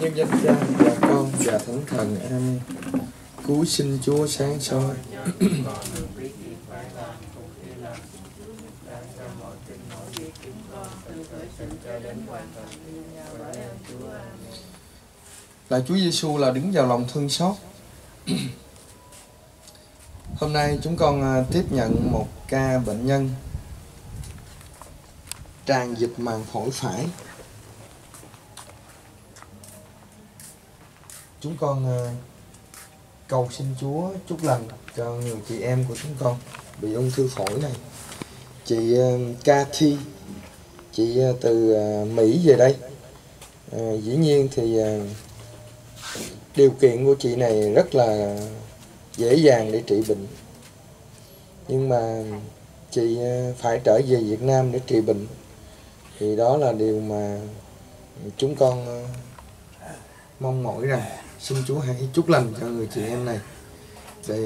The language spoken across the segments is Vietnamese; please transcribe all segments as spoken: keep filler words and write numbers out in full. nhân danh Cha và Con và Thánh Thần. Amen. Cứu sinh Chúa sáng soi. Là Chúa Giêsu là đứng vào lòng thương xót. Hôm nay chúng con tiếp nhận một ca bệnh nhân tràn dịch màng phổi phải. Chúng con cầu xin Chúa chúc lành cho người chị em của chúng con bị ung thư phổi này. Chị Kathy, chị từ Mỹ về đây. À, dĩ nhiên thì điều kiện của chị này rất là dễ dàng để trị bệnh, nhưng mà chị phải trở về Việt Nam để trị bệnh thì đó là điều mà chúng con mong mỏi rằng xin Chúa hãy chúc lành cho người chị em này, để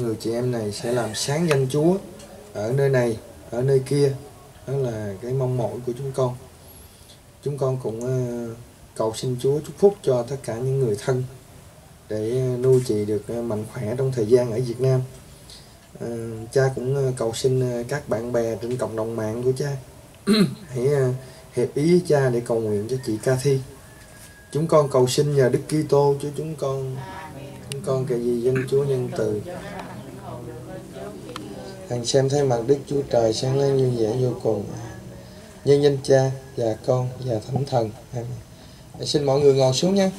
người chị em này sẽ làm sáng danh Chúa ở nơi này, ở nơi kia. Đó là cái mong mỏi của chúng con. Chúng con cũng cầu xin Chúa chúc phúc cho tất cả những người thân để nuôi chị được mạnh khỏe trong thời gian ở Việt Nam. À, cha cũng cầu xin các bạn bè trên cộng đồng mạng của cha hãy hiệp ý với cha để cầu nguyện cho chị Kathy. Chúng con cầu xin nhờ Đức Kitô cho chúng con. Chúng con kể gì danh Chúa nhân từ. Hằng xem thấy mặt Đức Chúa Trời sáng lên như vẻ vô cùng. Nhân danh Cha và Con và Thánh Thần. Amen. Xin mọi người ngồi xuống nha.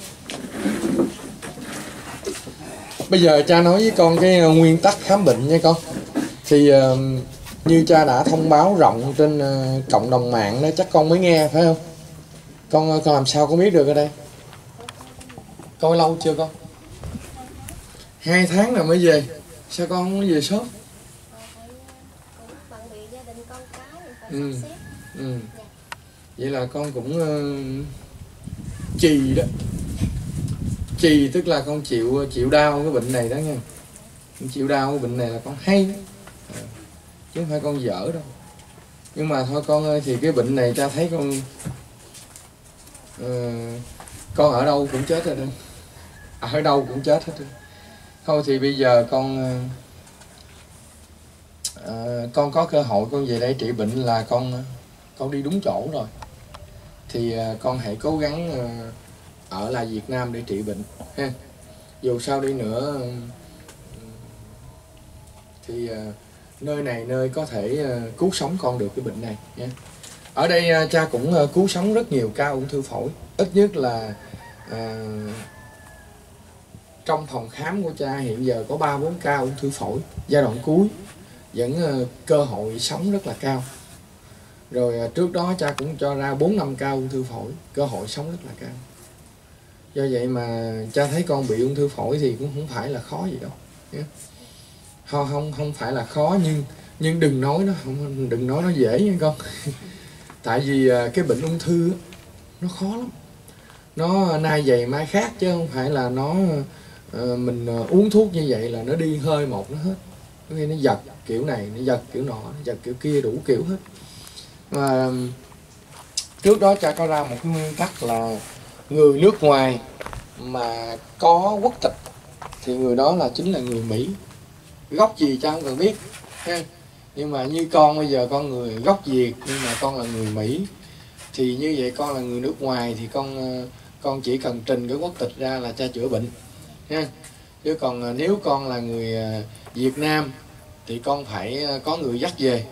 Bây giờ cha nói với con cái nguyên tắc khám bệnh nha con. Thì uh, như cha đã thông báo rộng trên uh, cộng đồng mạng đó, chắc con mới nghe phải không? Con con làm sao con biết được ở đây? Con lâu chưa con? Hai tháng rồi mới về. Sao con không về sớm? Ừ. Ừ. Vậy là con cũng uh, trì đó. Trì tức là con chịu chịu đau cái bệnh này đó nha. Con chịu đau cái bệnh này là con hay đó. À, chứ không phải con dở đâu. Nhưng mà thôi con ơi, thì cái bệnh này cha thấy con uh, con ở đâu cũng chết rồi đó. À, ở đâu cũng chết hết rồi. Thôi thì bây giờ con uh, con có cơ hội con về đây trị bệnh là con con đi đúng chỗ rồi. Thì uh, con hãy cố gắng uh, ở lại Việt Nam để trị bệnh ha. Dù sao đi nữa thì nơi này nơi có thể cứu sống con được cái bệnh này nha. Ở đây cha cũng cứu sống rất nhiều ca ung thư phổi. Ít nhất là à, trong phòng khám của cha hiện giờ có ba bốn ca ung thư phổi giai đoạn cuối, vẫn cơ hội sống rất là cao. Rồi trước đó cha cũng cho ra bốn năm ca ung thư phổi, cơ hội sống rất là cao. Do vậy mà cha thấy con bị ung thư phổi thì cũng không phải là khó gì đâu. Không, không, không phải là khó, nhưng nhưng đừng nói nó không đừng nói nó dễ nha con. Tại vì cái bệnh ung thư nó khó lắm. Nó nay vậy mai khác, chứ không phải là nó mình uống thuốc như vậy là nó đi hơi một nó hết. Có nghĩa nó giật kiểu này, nó giật kiểu nọ, nó giật kiểu kia, đủ kiểu hết. Mà trước đó cha có ra một cái nguyên tắc là người nước ngoài mà có quốc tịch thì người đó là chính là người Mỹ. Gốc gì cha không cần biết ha. Nhưng mà như con bây giờ con người gốc Việt nhưng mà con là người Mỹ, thì như vậy con là người nước ngoài thì con con chỉ cần trình cái quốc tịch ra là cha chữa bệnh ha. Chứ còn nếu con là người Việt Nam thì con phải có người dắt về.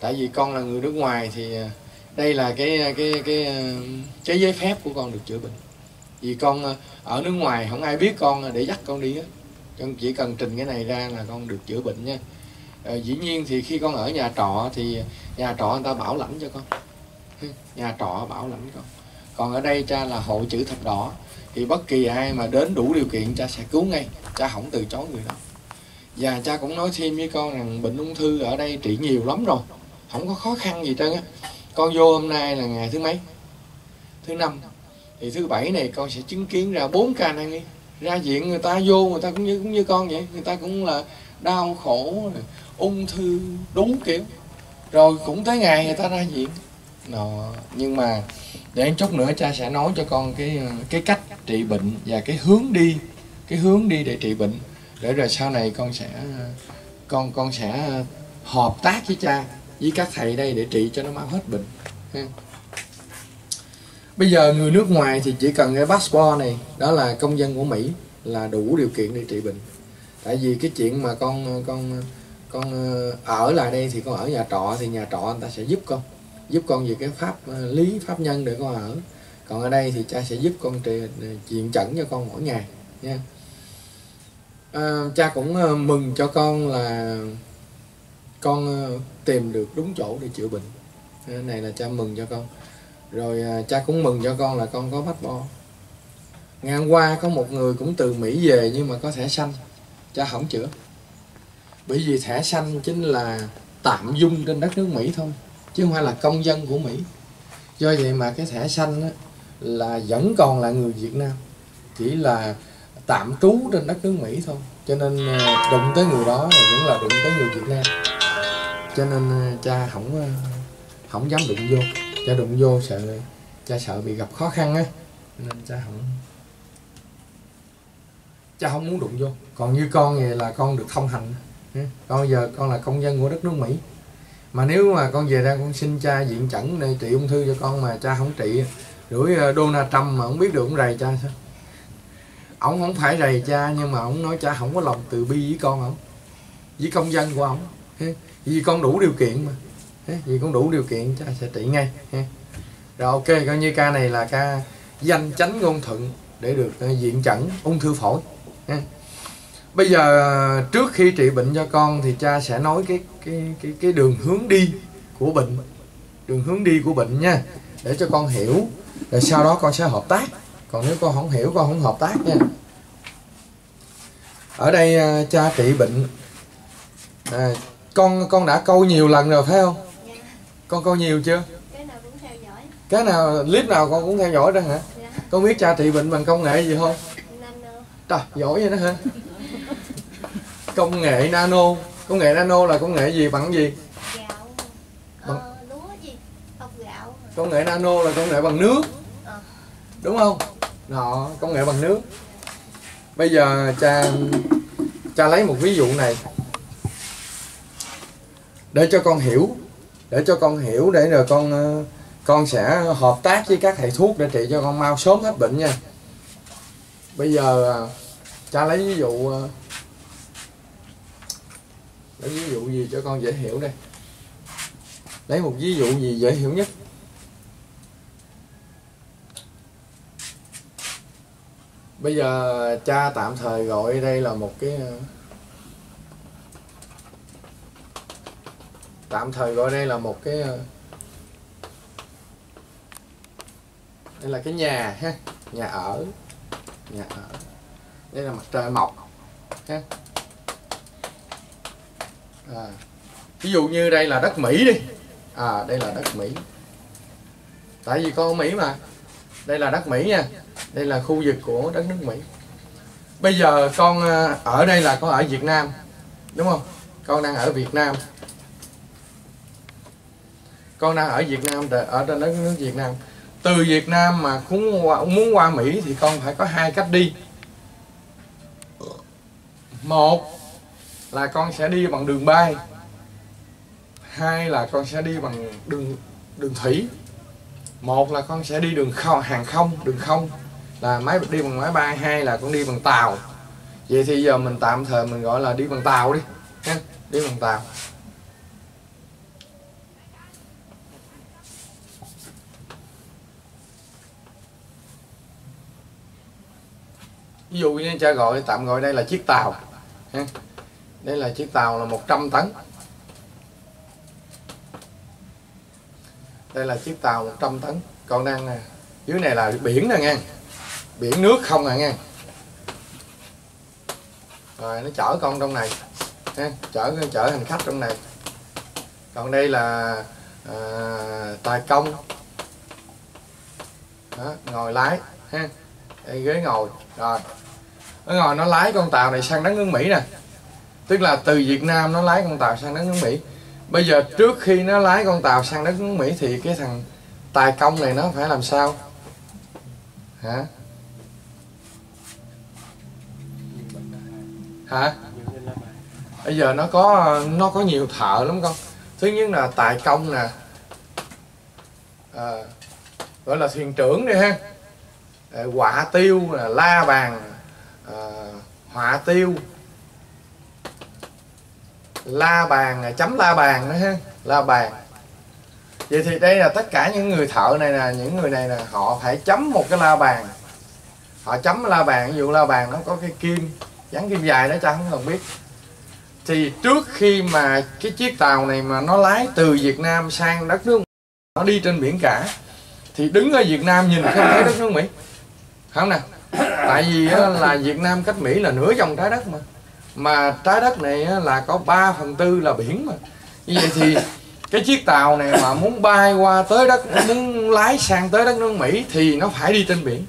Tại vì con là người nước ngoài thì đây là cái cái cái cái giấy phép của con được chữa bệnh. Vì con ở nước ngoài không ai biết con để dắt con đi hết. Con chỉ cần trình cái này ra là con được chữa bệnh nha. À, dĩ nhiên thì khi con ở nhà trọ thì nhà trọ người ta bảo lãnh cho con. Nhà trọ bảo lãnh con. Còn ở đây cha là hội chữ thập đỏ, thì bất kỳ ai mà đến đủ điều kiện cha sẽ cứu ngay, cha không từ chối người đó. Và cha cũng nói thêm với con rằng bệnh ung thư ở đây trị nhiều lắm rồi, không có khó khăn gì trơn á. Con vô hôm nay là ngày thứ mấy? Thứ năm. Thì thứ bảy này con sẽ chứng kiến ra bốn ca nan y. Ra viện người ta vô, người ta cũng như cũng như con vậy. Người ta cũng là đau khổ, ung thư, đúng kiểu. Rồi cũng tới ngày người ta ra viện. Đó. Nhưng mà để chút nữa cha sẽ nói cho con cái cái cách trị bệnh và cái hướng đi, cái hướng đi để trị bệnh, để rồi sau này con sẽ con con sẽ hợp tác với cha, với các thầy đây để trị cho nó mau hết bệnh. Bây giờ người nước ngoài thì chỉ cần cái passport này, đó là công dân của Mỹ, là đủ điều kiện để trị bệnh. Tại vì cái chuyện mà con con con ở lại đây thì con ở nhà trọ thì nhà trọ người ta sẽ giúp con, giúp con về cái pháp lý, pháp nhân để con ở. Còn ở đây thì cha sẽ giúp con chuyện chẩn cho con mỗi ngày nha. À, cha cũng mừng cho con là con tìm được đúng chỗ để chữa bệnh. Cái này là cha mừng cho con. Rồi cha cũng mừng cho con là con có bách bo. Ngày hôm qua có một người cũng từ Mỹ về nhưng mà có thẻ xanh, cha không chữa. Bởi vì thẻ xanh chính là tạm dung trên đất nước Mỹ thôi, chứ không phải là công dân của Mỹ. Do vậy mà cái thẻ xanh á, là vẫn còn là người Việt Nam, chỉ là tạm trú trên đất nước Mỹ thôi. Cho nên đụng tới người đó là vẫn là đụng tới người Việt Nam. Cho nên cha không không dám đụng vô. Cha đụng vô sợ, cha sợ bị gặp khó khăn á, nên cha không cha không muốn đụng vô. Còn như con này là con được thông hành. Con giờ con là công dân của đất nước Mỹ. Mà nếu mà con về đây con xin cha diện chẩn này trị ung thư cho con mà cha không trị, rủi Donald Trump mà không biết được ông rầy cha sao. Ông không phải rầy cha nhưng mà ông nói cha không có lòng từ bi với con, không, với công dân của ông. Vì con đủ điều kiện mà, vì con đủ điều kiện cha sẽ trị ngay. Rồi ok, coi như ca này là ca danh chánh ngôn thuận để được diện chẩn ung thư phổi. Bây giờ trước khi trị bệnh cho con thì cha sẽ nói cái cái cái cái đường hướng đi của bệnh, đường hướng đi của bệnh nha, để cho con hiểu. Rồi sau đó con sẽ hợp tác. Còn nếu con không hiểu con không hợp tác nha. Ở đây cha trị bệnh. À, con con đã câu nhiều lần rồi phải không? Dạ. Con câu nhiều chưa? Cái nào cũng theo dõi. Cái nào clip nào con cũng theo dõi đó hả? Dạ. Con biết cha trị bệnh bằng công nghệ gì không? Nano. Trời, giỏi vậy đó hả? Công nghệ nano. Công nghệ nano là công nghệ gì, bằng gì? Gạo. Bằng... Ờ, lúa gì? Bọc gạo. Công nghệ nano là công nghệ bằng nước. Ờ. Đúng không? Đó, công nghệ bằng nước. Bây giờ cha cha lấy một ví dụ này để cho con hiểu, để cho con hiểu để rồi con con sẽ hợp tác với các thầy thuốc để trị cho con mau sớm hết bệnh nha. Bây giờ cha lấy ví dụ, lấy ví dụ gì cho con dễ hiểu đây. Lấy một ví dụ gì dễ hiểu nhất. Bây giờ cha tạm thời gọi đây là một cái tạm thời gọi đây là một cái đây là cái nhà ha, nhà ở, nhà ở. Đây là mặt trời mọc ha. À, ví dụ như đây là đất Mỹ đi. À, đây là đất Mỹ. Tại vì con ở Mỹ mà. Đây là đất Mỹ nha. Đây là khu vực của đất nước Mỹ. Bây giờ con ở đây là con ở Việt Nam, đúng không? Con đang ở Việt Nam. Con đang ở Việt Nam, ở trên đất nước Việt Nam. Từ Việt Nam mà muốn qua, muốn qua Mỹ thì con phải có hai cách đi. Một là con sẽ đi bằng đường bay, hai là con sẽ đi bằng đường đường thủy. Một là con sẽ đi đường không, hàng không, đường không là máy đi bằng máy bay, hai là con đi bằng tàu. Vậy thì giờ mình tạm thời mình gọi là đi bằng tàu đi nha, đi bằng tàu. Ví dụ như cha gọi tạm gọi đây là chiếc tàu ha. Đây là chiếc tàu là một trăm tấn. Đây là chiếc tàu một trăm tấn. Con đang nè, dưới này là biển nè nghe. Biển nước không nè nghe. Rồi nó chở con trong này ha, chở chở hành khách trong này. Còn đây là à, tài công. Đó, ngồi lái ha. Đây ghế ngồi. Rồi nó ngồi nó lái con tàu này sang đất nước Mỹ nè. Tức là từ Việt Nam nó lái con tàu sang đất nước Mỹ. Bây giờ trước khi nó lái con tàu sang đất nước Mỹ thì cái thằng tài công này nó phải làm sao hả hả bây giờ nó có nó có nhiều thợ lắm con. Thứ nhất là tài công nè, à, gọi là thuyền trưởng đi ha, họa tiêu nè, la bàn, à, họa tiêu, la bàn, chấm la bàn nữa ha, la bàn. Vậy thì đây là tất cả những người thợ này nè, những người này nè, họ phải chấm một cái la bàn. Họ chấm la bàn, ví dụ la bàn nó có cái kim, dán kim dài đó cha không cần biết. Thì trước khi mà cái chiếc tàu này mà nó lái từ Việt Nam sang đất nước Mỹ, nó đi trên biển cả, thì đứng ở Việt Nam nhìn không thấy đất nước Mỹ, không nè. Tại vì là Việt Nam cách Mỹ là nửa vòng trái đất mà. Mà trái đất này là có ba phần tư là biển mà. Như vậy thì cái chiếc tàu này mà muốn bay qua tới đất, muốn lái sang tới đất nước Mỹ thì nó phải đi trên biển.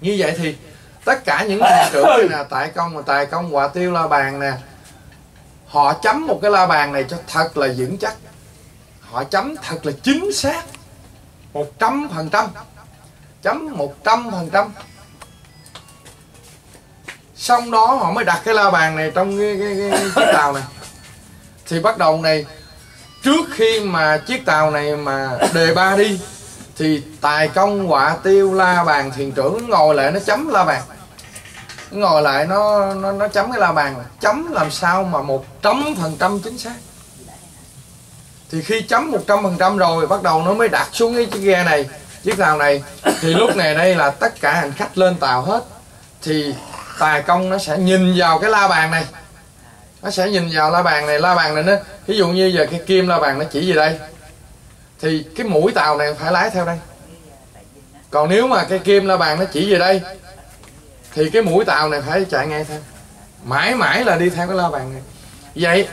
Như vậy thì tất cả những thuyền trưởng này nè, tài công, tài công, họa tiêu, la bàn nè, họ chấm một cái la bàn này cho thật là vững chắc. Họ chấm thật là chính xác một trăm phần trăm. Chấm một trăm phần trăm. Xong đó họ mới đặt cái la bàn này trong cái, cái, cái, cái chiếc tàu này. Thì bắt đầu này, trước khi mà chiếc tàu này mà đề ba đi, thì tài công, họa tiêu, la bàn, thuyền trưởng ngồi lại nó chấm la bàn. Ngồi lại nó nó, nó chấm cái la bàn này. Chấm làm sao mà một trăm phần trăm chính xác. Thì khi chấm một trăm phần trăm rồi bắt đầu nó mới đặt xuống cái chiếc ghe này, chiếc tàu này. Thì lúc này đây là tất cả hành khách lên tàu hết. Thì tài công nó sẽ nhìn vào cái la bàn này. Nó sẽ nhìn vào la bàn này, la bàn này nó, ví dụ như giờ cái kim la bàn nó chỉ về đây, thì cái mũi tàu này phải lái theo đây. Còn nếu mà cái kim la bàn nó chỉ về đây, thì cái mũi tàu này phải chạy ngay theo. Mãi mãi là đi theo cái la bàn này. Vậy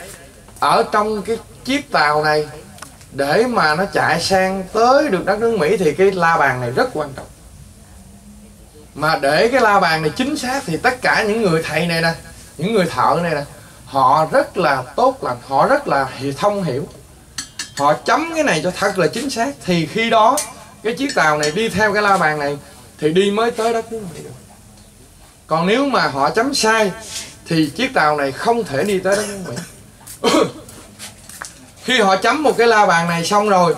ở trong cái chiếc tàu này, để mà nó chạy sang tới được đất nước Mỹ thì cái la bàn này rất quan trọng. Mà để cái la bàn này chính xác thì tất cả những người thầy này nè, những người thợ này nè, họ rất là tốt lành, họ rất là thông hiểu. Họ chấm cái này cho thật là chính xác. Thì khi đó cái chiếc tàu này đi theo cái la bàn này thì đi mới tới đất nước Mỹ được. Còn nếu mà họ chấm sai thì chiếc tàu này không thể đi tới đất nước Mỹ. Khi họ chấm một cái la bàn này xong rồi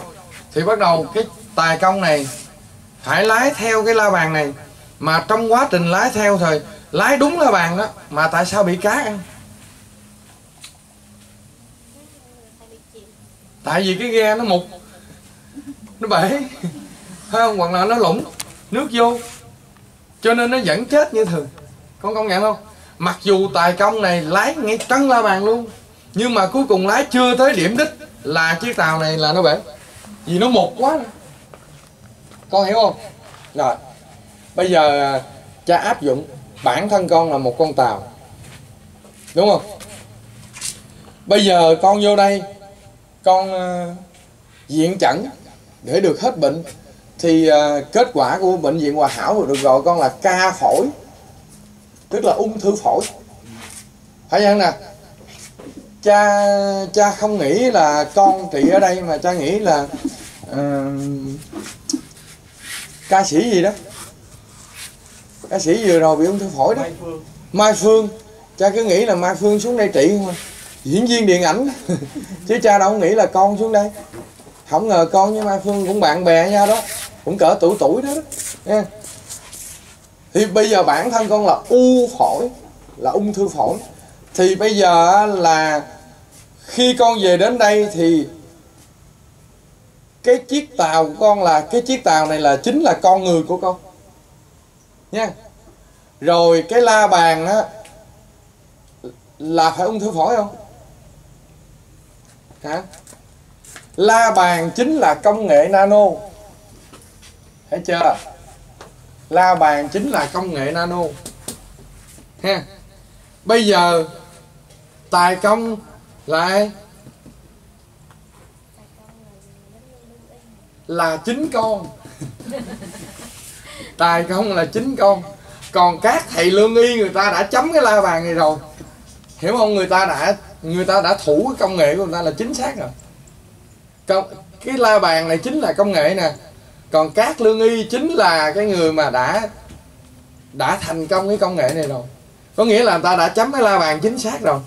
thì bắt đầu cái tài công này phải lái theo cái la bàn này. Mà trong quá trình lái theo thời lái đúng la bàn đó, mà tại sao bị cá ăn? Tại vì cái ghe nó mục, nó bể, phải không? Hoặc là nó lũng, nước vô, cho nên nó vẫn chết như thường. Con công nhận không? Mặc dù tài công này lái ngay trắng la bàn luôn, nhưng mà cuối cùng lái chưa tới điểm đích là chiếc tàu này là nó bể, vì nó mục quá. Con hiểu không? Rồi bây giờ cha áp dụng bản thân con là một con tàu, đúng không? Bây giờ con vô đây, con uh, diện chẩn để được hết bệnh, thì uh, kết quả của bệnh viện Hòa Hảo được gọi con là ca phổi, tức là ung thư phổi, phải không nè? Cha cha không nghĩ là con trị ở đây, mà cha nghĩ là uh, ca sĩ gì đó, ca sĩ vừa rồi bị ung thư phổi đó, Mai Phương. Mai Phương, cha cứ nghĩ là Mai Phương xuống đây trị không à? Diễn viên điện ảnh chứ cha đâu nghĩ là con xuống đây. Không ngờ con với Mai Phương cũng bạn bè nha đó, cũng cỡ tuổi tuổi đó, đó. Nha. Thì bây giờ bản thân con là u phổi, là ung thư phổi. Thì bây giờ là khi con về đến đây thì cái chiếc tàu của con là cái chiếc tàu này là chính là con người của con nha. Rồi cái la bàn á là phải ung thư phổi không? Hả? La bàn chính là công nghệ nano. Thấy chưa? La bàn chính là công nghệ nano. Ha. Bây giờ tài công lại là chính con. Tài công là chính con. Còn các thầy lương y người ta đã chấm cái la bàn này rồi. Hiểu không? Người ta đã người ta đã thủ cái công nghệ của người ta là chính xác rồi. Công, cái la bàn này chính là công nghệ nè. Còn Cát Lương Y chính là cái người mà đã đã thành công cái công nghệ này rồi. Có nghĩa là người ta đã chấm cái la bàn chính xác rồi,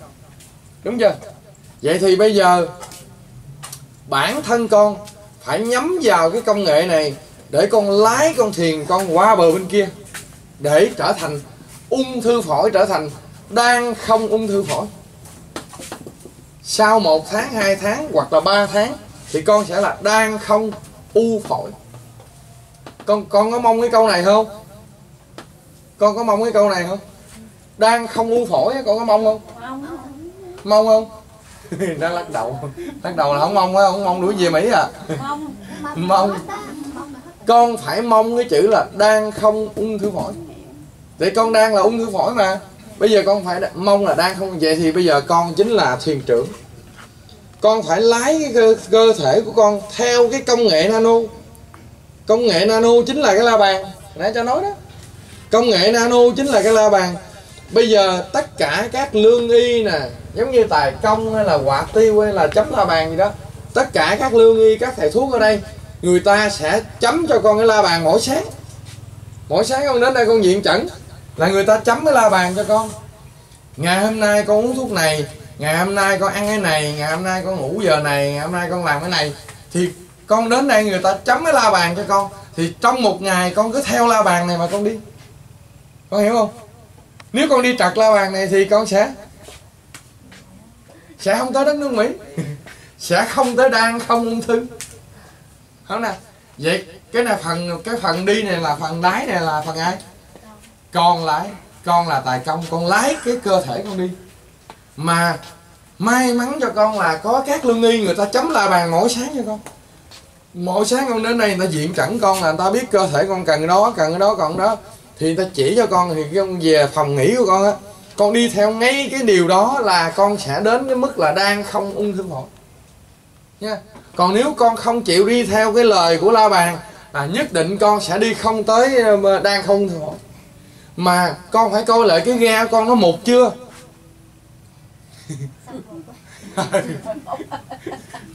đúng chưa? Vậy thì bây giờ bản thân con phải nhắm vào cái công nghệ này để con lái con thuyền con qua bờ bên kia, để trở thành ung thư phổi, trở thành đang không ung thư phổi. Sau một tháng, hai tháng hoặc là ba tháng thì con sẽ là đang không u phổi. Con con có mong cái câu này không? Con có mong cái câu này không? Đang không u phổi, con có mong không? Mong không? Nó lắc đầu. Lắc đầu là không mong á, không mong đuổi về Mỹ à? Mong. Mong. Con phải mong cái chữ là đang không ung thư phổi. Để con đang là ung thư phổi mà. Bây giờ con phải mong là đang không. Vậy thì bây giờ con chính là thuyền trưởng. Con phải lái cái cơ, cơ thể của con theo cái công nghệ nano. Công nghệ nano chính là cái la bàn nãy cho nói đó. Công nghệ nano chính là cái la bàn. Bây giờ tất cả các lương y nè, giống như tài công hay là họa tiêu hay là chấm la bàn gì đó, tất cả các lương y, các thầy thuốc ở đây, người ta sẽ chấm cho con cái la bàn mỗi sáng. Mỗi sáng con đến đây con diện chẩn là người ta chấm cái la bàn cho con. Ngày hôm nay con uống thuốc này, ngày hôm nay con ăn cái này, ngày hôm nay con ngủ giờ này, ngày hôm nay con làm cái này. Thì con đến đây người ta chấm cái la bàn cho con. Thì trong một ngày con cứ theo la bàn này mà con đi. Con hiểu không? Nếu con đi trật la bàn này thì con sẽ Sẽ không tới đất nước Mỹ. Sẽ không tới đang không ung thư. Không nè. Vậy cái này phần cái phần đi này là phần đáy này là phần ai? Con lái. Con là tài công. Con lái cái cơ thể con đi. Mà may mắn cho con là có các lương y người ta chấm la bàn mỗi sáng cho con. Mỗi sáng con đến đây người ta diện chẩn con là người ta biết cơ thể con cần cái đó, cần cái đó, còn đó. Thì người ta chỉ cho con, thì con về phòng nghỉ của con á, con đi theo ngay cái điều đó là con sẽ đến cái mức là đang không ung thư phổi nha. Còn nếu con không chịu đi theo cái lời của la bàn là nhất định con sẽ đi không tới đang không ung thư phổi. Mà con phải coi lại cái ga con nó mục chưa.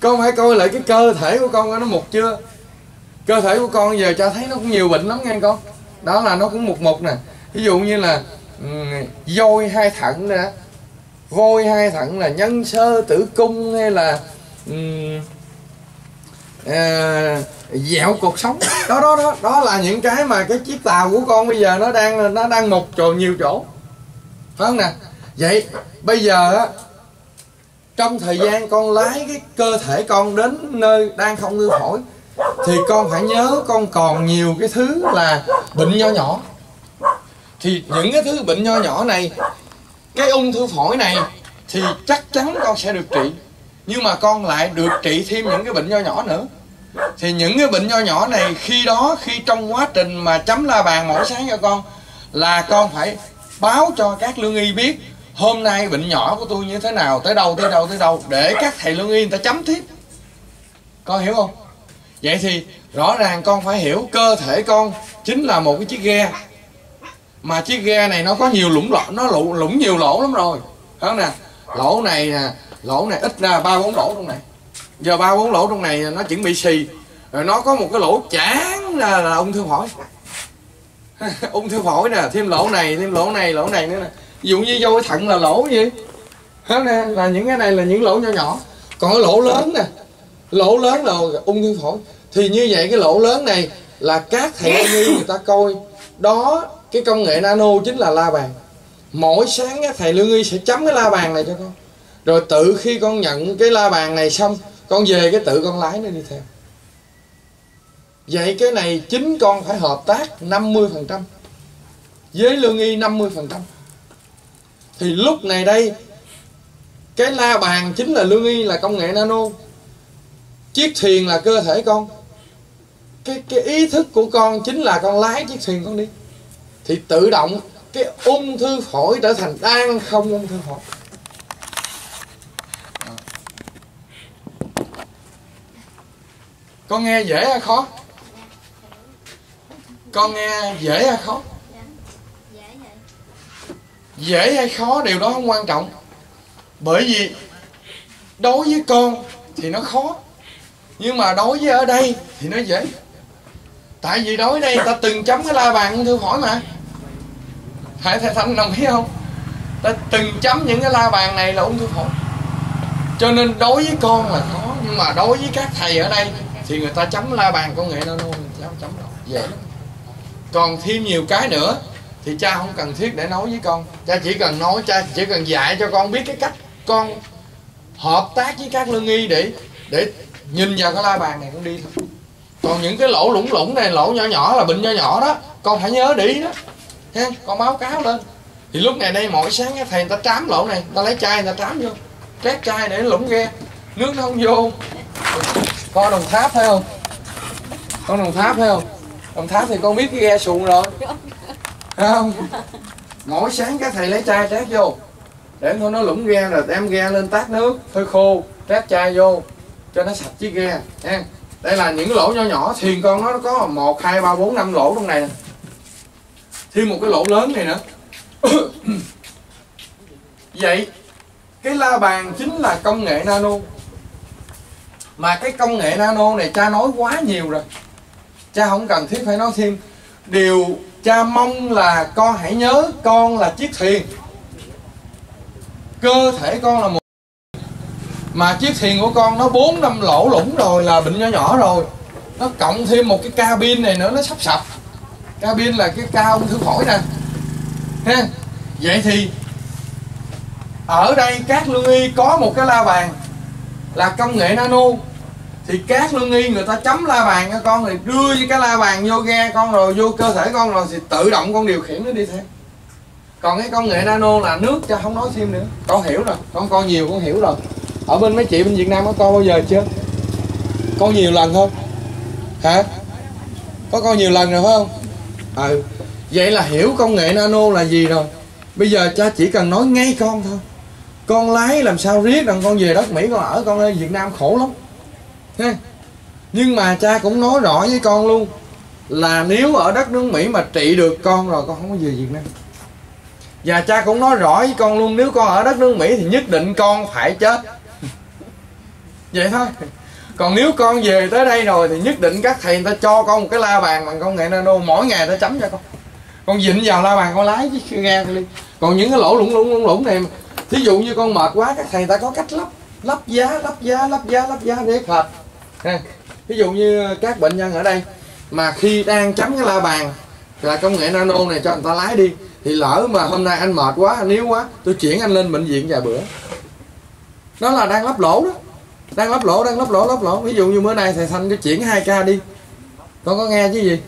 Con phải coi lại cái cơ thể của con nó mục chưa. Cơ thể của con giờ cho thấy nó cũng nhiều bệnh lắm nghe con. Đó là nó cũng mục mục nè. Ví dụ như là vôi hai thận nè, vôi hai thận là nhân sơ tử cung, hay là um, uh, dẹo cột sống. Đó đó đó, đó là những cái mà cái chiếc tàu của con bây giờ nó đang nó đang mục trồ nhiều chỗ. Phải không nè? Vậy bây giờ á, trong thời gian con lái cái cơ thể con đến nơi đang không ung thư phổi thì con phải nhớ con còn nhiều cái thứ là bệnh nho nhỏ. Thì những cái thứ bệnh nho nhỏ này, cái ung thư phổi này thì chắc chắn con sẽ được trị. Nhưng mà con lại được trị thêm những cái bệnh nho nhỏ nữa. Thì những cái bệnh nho nhỏ này khi đó, khi trong quá trình mà chấm la bàn mỗi sáng cho con, là con phải báo cho các lương y biết hôm nay bệnh nhỏ của tôi như thế nào, tới đâu, tới đâu, tới đâu, để các thầy lương y người ta chấm tiếp. Con hiểu không? Vậy thì rõ ràng con phải hiểu cơ thể con chính là một cái chiếc ghe. Mà chiếc ghe này nó có nhiều lũng lỗ, nó lũng, lũng nhiều lỗ lắm rồi. Thấy không nè? Lỗ này nè, lỗ này ít ra ba bốn lỗ trong này. Giờ ba bốn lỗ trong này nó chuẩn bị xì. Rồi nó có một cái lỗ chán là, là ung thư phổi. Ung thư phổi nè, thêm lỗ này, thêm lỗ này, lỗ này nữa nè. Ví dụ như vô cái thận là lỗ gì? Thấy không nè? Là những cái này là những lỗ nhỏ nhỏ. Còn cái lỗ lớn nè, lỗ lớn là ung thư phổi. Thì như vậy cái lỗ lớn này là các thầy lương y người ta coi. Đó, cái công nghệ nano chính là la bàn. Mỗi sáng các thầy lương y sẽ chấm cái la bàn này cho con. Rồi tự khi con nhận cái la bàn này xong, con về cái tự con lái nó đi theo. Vậy cái này chính con phải hợp tác năm mươi phần trăm với lương y năm mươi phần trăm. Thì lúc này đây, cái la bàn chính là lương y, là công nghệ nano. Chiếc thuyền là cơ thể con. Cái, cái ý thức của con chính là con lái chiếc thuyền con đi. Thì tự động cái ung thư phổi trở thành đang không ung thư phổi. Con nghe dễ hay khó? Con nghe dễ hay khó? Dễ hay khó điều đó không quan trọng. Bởi vì đối với con thì nó khó, Nhưng mà đối với ở đây thì nó dễ. Tại vì đối đây ta từng chấm cái la bàn thương hỏi mà. Hãy thầy Thanh đồng ý không? Ta từng chấm những cái la bàn này là ung thư phổi. Cho nên đối với con là khó. Nhưng mà đối với các thầy ở đây thì người ta chấm la bàn con nghệ nó luôn. Cháu chấm đâu dễ lắm. Còn thêm nhiều cái nữa thì cha không cần thiết để nói với con. Cha chỉ cần nói, cha chỉ cần dạy cho con biết cái cách con hợp tác với các lương y để để nhìn vào cái la bàn này con đi thôi. Còn những cái lỗ lủng lủng này, lỗ nhỏ nhỏ là bệnh nhỏ nhỏ đó, con phải nhớ đi đó. Ha, con báo cáo lên. Thì lúc này đây mỗi sáng cái thầy người ta trám lỗ này, ta lấy chai người ta trám vô. Trét chai để nó lủng ghe, nước nó không vô. Con Đồng Tháp phải không? Con Đồng Tháp phải không? Đồng Tháp thì con biết cái ghe sụn rồi. Không. Mỗi sáng cái thầy lấy chai trét vô. Để thôi nó lủng ghe rồi đem ghe lên tát nước, hơi khô, trét chai vô cho nó sạch chiếc ghe. Ha. Đây là những lỗ nhỏ nhỏ, thiền con nó có một, hai, ba, bốn, năm lỗ trong này nè. Thêm một cái lỗ lớn này nữa. Vậy cái la bàn chính là công nghệ nano. Mà cái công nghệ nano này cha nói quá nhiều rồi, cha không cần thiết phải nói thêm. Điều cha mong là con hãy nhớ con là chiếc thuyền. Cơ thể con là một, mà chiếc thuyền của con nó bốn năm lỗ lũng rồi, là bệnh nhỏ nhỏ rồi. Nó cộng thêm một cái cabin này nữa, nó sắp sập. Cabin là cái ca ung thư phổi nè. Ha. Vậy thì ở đây các lương y có một cái la bàn là công nghệ nano. Thì các lương y người ta chấm la bàn cho con, thì đưa cái la bàn vô ghe con rồi, vô cơ thể con rồi, thì tự động con điều khiển nó đi theo. Còn cái công nghệ nano là nước cho không nói thêm nữa. Con hiểu rồi, con coi nhiều con hiểu rồi. Ở bên mấy chị bên Việt Nam có coi bao giờ chưa? Coi nhiều lần không? Hả? Có coi nhiều lần rồi phải không? Ừ. Vậy là hiểu công nghệ nano là gì rồi. Bây giờ cha chỉ cần nói ngay con thôi. Con lái làm sao riết rằng con về đất Mỹ con ở, con ở Việt Nam khổ lắm. Ha. Nhưng mà cha cũng nói rõ với con luôn là nếu ở đất nước Mỹ mà trị được con rồi con không có về Việt Nam. Và cha cũng nói rõ với con luôn, nếu con ở đất nước Mỹ thì nhất định con phải chết. Vậy thôi. Còn nếu con về tới đây rồi thì nhất định các thầy người ta cho con một cái la bàn bằng công nghệ nano, mỗi ngày ta chấm cho con. Con vịn vào la bàn con lái chứ nghe đi. Còn những cái lỗ lủng lủng lủng lủng này, thí dụ như con mệt quá các thầy người ta có cách lắp, lắp giá, lắp giá, lắp giá, lắp giá để hợp. Ví dụ như các bệnh nhân ở đây mà khi đang chấm cái la bàn là công nghệ nano này cho người ta lái đi, thì lỡ mà hôm nay anh mệt quá, anh yếu quá, tôi chuyển anh lên bệnh viện vài bữa. Nó là đang lắp lỗ đó. Đang lắp lỗ, đang lắp lỗ, lắp lỗ. Ví dụ như bữa nay thầy Thanh cái chuyển hai ca đi, con có nghe chứ gì.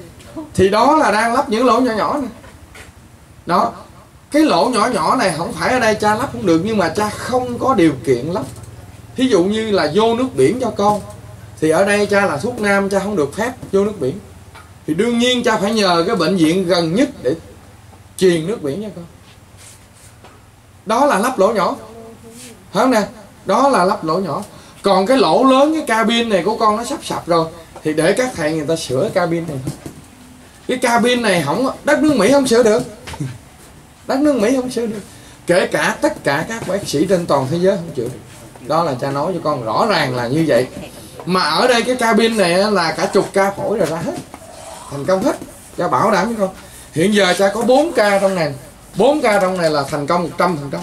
Thì đó là đang lắp những lỗ nhỏ nhỏ này. Đó. Cái lỗ nhỏ nhỏ này không phải ở đây cha lắp không được, nhưng mà cha không có điều kiện lắp. Thí dụ như là vô nước biển cho con, thì ở đây cha là thuốc nam, cha không được phép vô nước biển. Thì đương nhiên cha phải nhờ cái bệnh viện gần nhất để truyền nước biển nha con. Đó là lắp lỗ nhỏ, phải không nè? Đó là lắp lỗ nhỏ. Còn cái lỗ lớn, cái cabin này của con nó sắp sập rồi, thì để các thầy người ta sửa cabin này. Cái cabin này không, đất nước Mỹ không sửa được. Đất nước Mỹ không sửa được. Kể cả tất cả các bác sĩ trên toàn thế giới không chữa được. Đó là cha nói cho con rõ ràng là như vậy. Mà ở đây cái cabin này là cả chục ca phổi rồi ra hết. Thành công hết, cha bảo đảm với con. Hiện giờ cha có bốn ca trong này, bốn ca trong này là thành công một trăm phần trăm.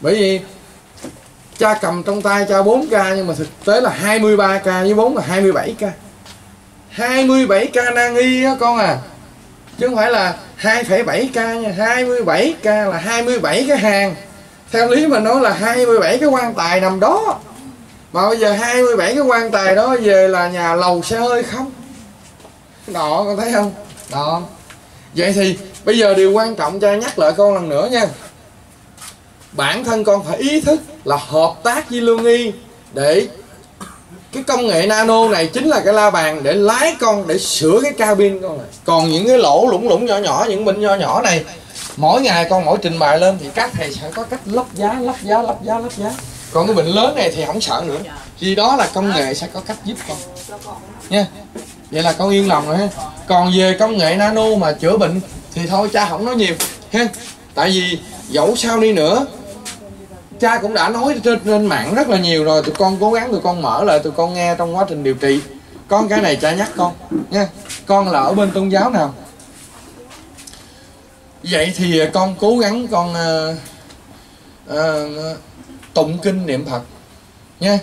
Bởi vì cha cầm trong tay cha bốn ca, nhưng mà thực tế là hai mươi ba ca với bốn là hai mươi bảy ca. hai mươi bảy ca nan y á con à. Chứ không phải là hai phẩy bảy ca nha, hai mươi bảy ca là hai mươi bảy cái hàng. Theo lý mà nói là hai mươi bảy cái quan tài nằm đó. Mà bây giờ hai mươi bảy cái quan tài đó về là nhà lầu xe hơi không. Đó con thấy không? Đó. Vậy thì bây giờ điều quan trọng cha nhắc lại con lần nữa nha. Bản thân con phải ý thức là hợp tác với lương y để cái công nghệ nano này chính là cái la bàn để lái con, để sửa cái cabin con này. Còn những cái lỗ lủng lủng nhỏ nhỏ, những bệnh nhỏ nhỏ này, mỗi ngày con mỗi trình bày lên thì các thầy sẽ có cách lắp giá, lắp giá, lắp giá, lắp giá. Còn cái bệnh lớn này thì không sợ nữa, vì đó là công nghệ sẽ có cách giúp con nha. Vậy là con yên lòng rồi ha. Còn về công nghệ nano mà chữa bệnh thì thôi cha không nói nhiều ha. Tại vì dẫu sao đi nữa Cha cũng đã nói trên, trên mạng rất là nhiều rồi. Tụi con cố gắng, tụi con mở lại, tụi con nghe trong quá trình điều trị. Con cái này cha nhắc con nha. Con là ở bên tôn giáo nào? Vậy thì con cố gắng con uh, uh, tụng kinh niệm Phật nha.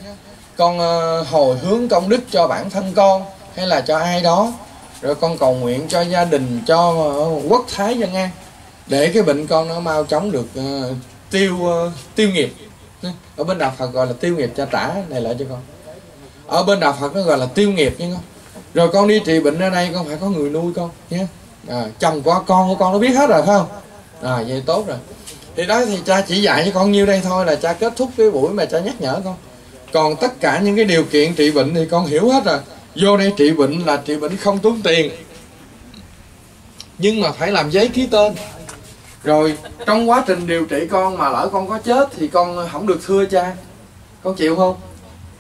Con uh, hồi hướng công đức cho bản thân con hay là cho ai đó. Rồi con cầu nguyện cho gia đình, cho uh, quốc thái dân an, để cái bệnh con nó mau chóng được uh, tiêu uh, tiêu nghiệp. Ở bên đạo Phật gọi là tiêu nghiệp, cha trả này lại cho con. Ở bên đạo Phật nó gọi là tiêu nghiệp nha con. Rồi con đi trị bệnh ở đây con phải có người nuôi con nhé. À, chồng của con của con nó biết hết rồi phải không? À, vậy tốt rồi. Thì đó, thì cha chỉ dạy cho con nhiêu đây thôi, là cha kết thúc cái buổi mà cha nhắc nhở con. Còn tất cả những cái điều kiện trị bệnh thì con hiểu hết rồi. Vô đây trị bệnh là trị bệnh không tốn tiền, nhưng mà phải làm giấy ký tên. Rồi trong quá trình điều trị con mà lỡ con có chết thì con không được thưa cha. Con chịu không?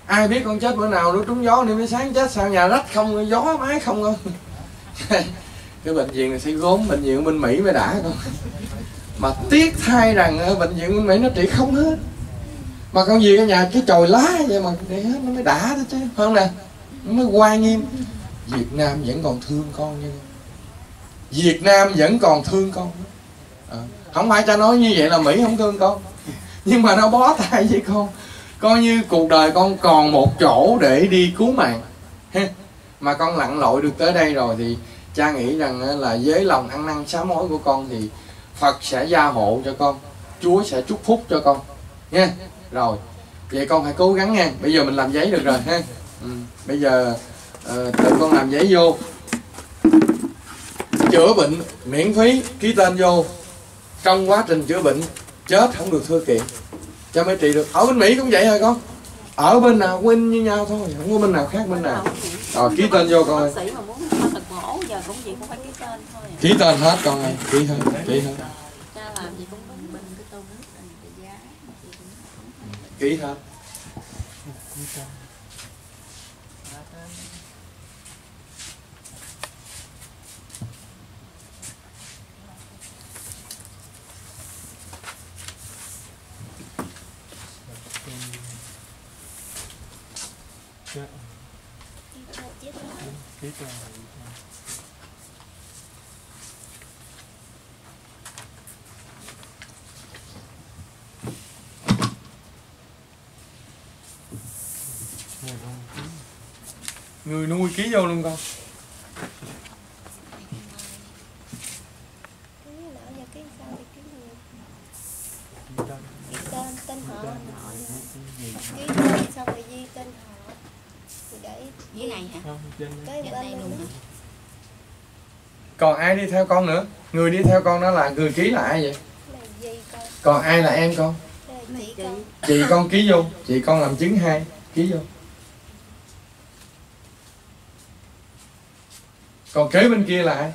Ai biết con chết bữa nào nó trúng gió, đêm đến sáng chết sao nhà rách không, gió mái không con. Cái bệnh viện này sẽ gốm bệnh viện bên Mỹ mới đã con. Mà tiếc thay rằng bệnh viện bên Mỹ nó trị không hết. Mà con gì ở nhà cái chồi lá vậy mà để hết nó mới đã đó chứ, phải không nè? Nó mới oai nghiêm. Việt Nam vẫn còn thương con nha. Việt Nam vẫn còn thương con. À, không phải cha nói như vậy là Mỹ không thương con, nhưng mà nó bó tay với con. Coi như cuộc đời con còn một chỗ để đi cứu mạng. Mà con lặn lội được tới đây rồi thì cha nghĩ rằng là với lòng ăn năn sám hối của con thì Phật sẽ gia hộ cho con, Chúa sẽ chúc phúc cho con nha. Rồi vậy con phải cố gắng nha. Bây giờ mình làm giấy được rồi ha. Ừ. Bây giờ uh, tự con làm giấy vô, chữa bệnh miễn phí, ký tên vô. Trong quá trình chữa bệnh chết không được thưa kiện, cha mới trị được. Ở bên Mỹ cũng vậy thôi con. Ở bên nào quên như nhau thôi, không có bên nào khác bên nào. Rồi ký tên vô con ơi. Ký tên hết con ơi, ký hết, ký hết. Ký hết. Ký tên. Người nuôi ký vô luôn con. Còn ai đi theo con nữa? Người đi theo con đó là người ký là ai vậy? Còn ai là em con? Chị con ký vô, chị con làm chứng hai, ký vô. Còn kế bên kia là ai?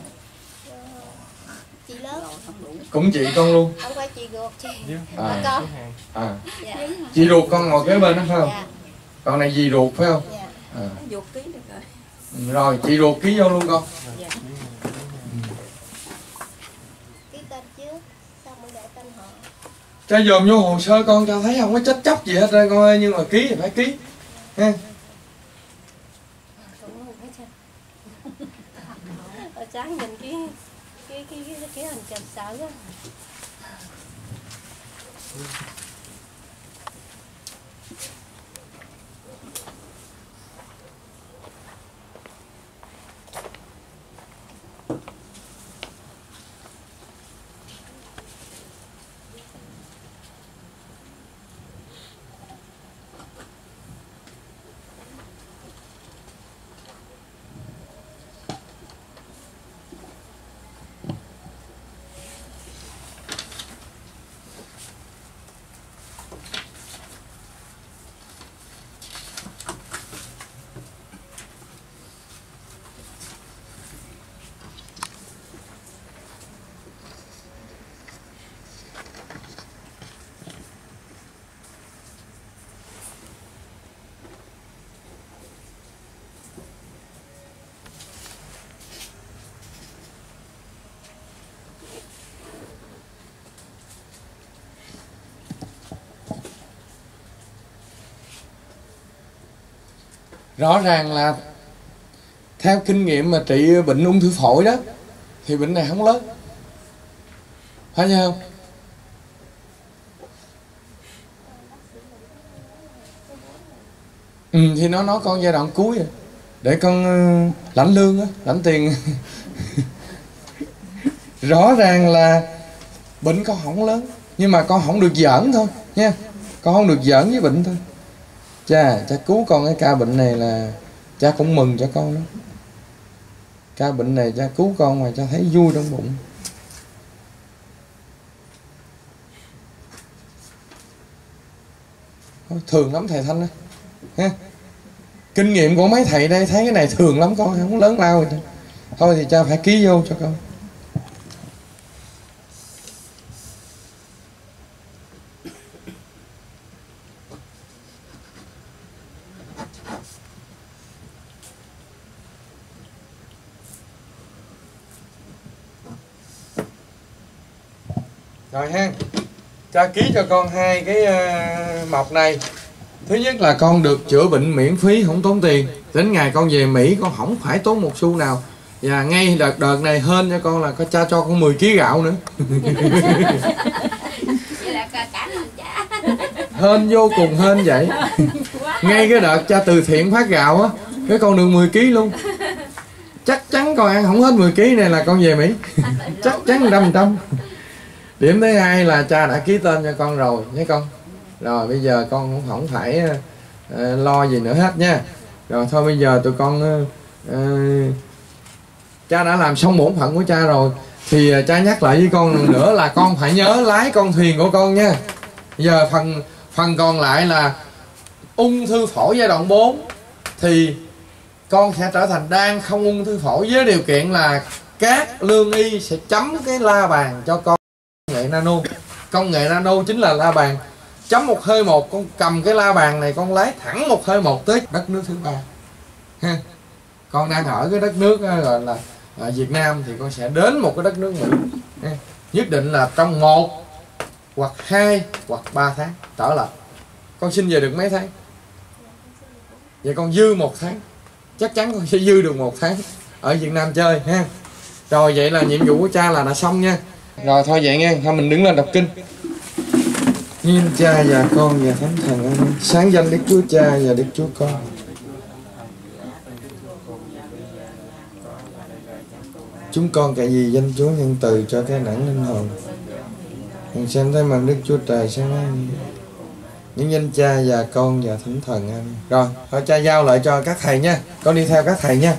Chị Lớp. Cũng chị con luôn. Không phải chị ruột chị. À. Con. À. Dạ. Chị ruột con ngồi kế bên đó phải không? Dạ. Còn này dì ruột phải không? Dạ. À. Ruột ký được rồi. Rồi chị ruột ký vô luôn con. Dạ. Ký tên trước, xong mới để tên họ. Cha dòm vô hồ sơ con, cha thấy không có chết chóc gì hết đây con ơi, nhưng mà ký thì phải ký. Ha. Sáng nhìn cái cái cái cái, cái hình chậm sợ đó. Rõ ràng là theo kinh nghiệm mà trị bệnh ung thư phổi đó thì bệnh này không lớn, phải không? Ừ, thì nó nói con giai đoạn cuối rồi, để con lãnh lương á, lãnh tiền. Rõ ràng là bệnh con không lớn, nhưng mà con không được giỡn thôi nha, con không được giỡn với bệnh thôi. Cha, cha cứu con cái ca bệnh này là cha cũng mừng cho con đó. Ca bệnh này cha cứu con mà cha thấy vui trong bụng. Thường lắm thầy Thanh đó. Ha. Kinh nghiệm của mấy thầy đây thấy cái này thường lắm, con không lớn lao rồi. Thôi thì cha phải ký vô cho con. Rồi ha, cha ký cho con hai cái uh, mộc này. Thứ nhất là con được chữa bệnh miễn phí, không tốn tiền. Đến ngày con về Mỹ con không phải tốn một xu nào. Và ngay đợt đợt này hên cho con là con cha cho con mười ký gạo nữa. Hên vô cùng hên vậy. Ngay cái đợt cha từ thiện phát gạo á, cái con được mười ký luôn. Chắc chắn con ăn không hết mười ký này là con về Mỹ. Chắc chắn một trăm phần trăm. Điểm thứ hai là cha đã ký tên cho con rồi nhé con. Rồi bây giờ con cũng không phải uh, lo gì nữa hết nha. Rồi thôi bây giờ tụi con uh, uh, cha đã làm xong bổn phận của cha rồi. Thì uh, cha nhắc lại với con lần nữa là con phải nhớ lái con thuyền của con nha. Bây giờ phần phần còn lại là ung thư phổi giai đoạn bốn. Thì con sẽ trở thành đang không ung thư phổi, với điều kiện là các lương y sẽ chấm cái la bàn cho con. Công nghệ nano, công nghệ nano chính là la bàn. Chấm một hơi một, con cầm cái la bàn này con lái thẳng một hơi một tới đất nước thứ ba. Ha. Con đang ở cái đất nước gọi là ở Việt Nam thì con sẽ đến một cái đất nước Mỹ. Ha. Nhất định là trong một hoặc hai hoặc ba tháng trở lại. Con xin về được mấy tháng? Vậy con dư một tháng. Chắc chắn con sẽ dư được một tháng ở Việt Nam chơi ha. Rồi vậy là nhiệm vụ của cha là đã xong nha. Rồi thôi vậy nghe, thôi mình đứng lên đọc kinh. Nhiên cha và con và thánh thần ơi, sáng danh Đức Chúa Cha và Đức Chúa Con. Chúng con cậy vì danh Chúa nhân từ cho cái nản linh hồn. Mình xem thấy màn Đức Chúa Trời sáng lên. Những danh cha và con và thánh thần ơi. Rồi, thôi cha giao lại cho các thầy nha, con đi theo các thầy nha.